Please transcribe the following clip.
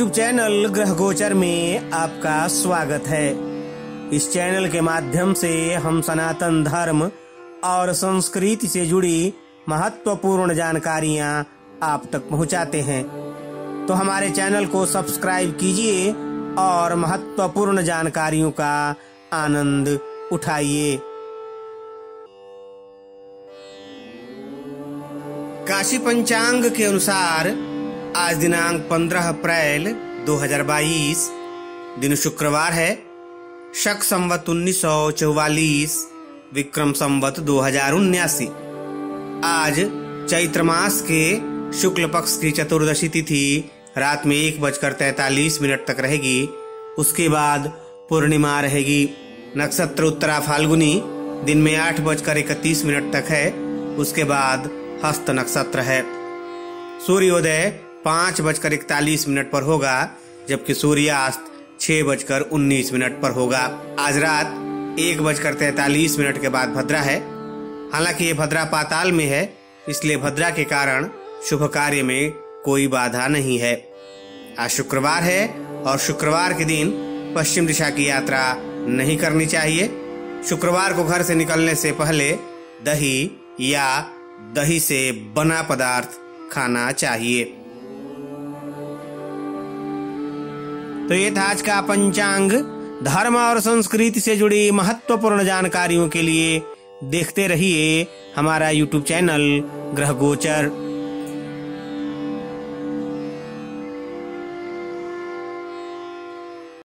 YouTube channel ग्रह गोचर में आपका स्वागत है। इस चैनल के माध्यम से हम सनातन धर्म और संस्कृति से जुड़ी महत्वपूर्ण जानकारियां आप तक पहुंचाते हैं, तो हमारे चैनल को सब्सक्राइब कीजिए और महत्वपूर्ण जानकारियों का आनंद उठाइए। काशी पंचांग के अनुसार आज दिनांक 15 अप्रैल 2022 दिन शुक्रवार है। शक संवत 1944, विक्रम संवत 2079। आज चैत्र मास के शुक्ल पक्ष की चतुर्दशी तिथि रात में 1:43 तक रहेगी। उसके बाद पूर्णिमा रहेगी। नक्षत्र उत्तरा फालगुनी दिन में 8:31 तक है। उसके बाद हस्त नक्षत्र है। सूर्योदय 5:41 पर होगा, जबकि सूर्यास्त 6:19 पर होगा। आज रात 1:43 के बाद भद्रा है। हालांकि ये भद्रा पाताल में है, इसलिए भद्रा के कारण शुभ कार्य में कोई बाधा नहीं है। आज शुक्रवार है और शुक्रवार के दिन पश्चिम दिशा की यात्रा नहीं करनी चाहिए। शुक्रवार को घर से निकलने से पहले दही या दही से बना पदार्थ खाना चाहिए। तो ये था आज का पंचांग। धर्म और संस्कृति से जुड़ी महत्वपूर्ण जानकारियों के लिए देखते रहिए हमारा YouTube चैनल ग्रह गोचर।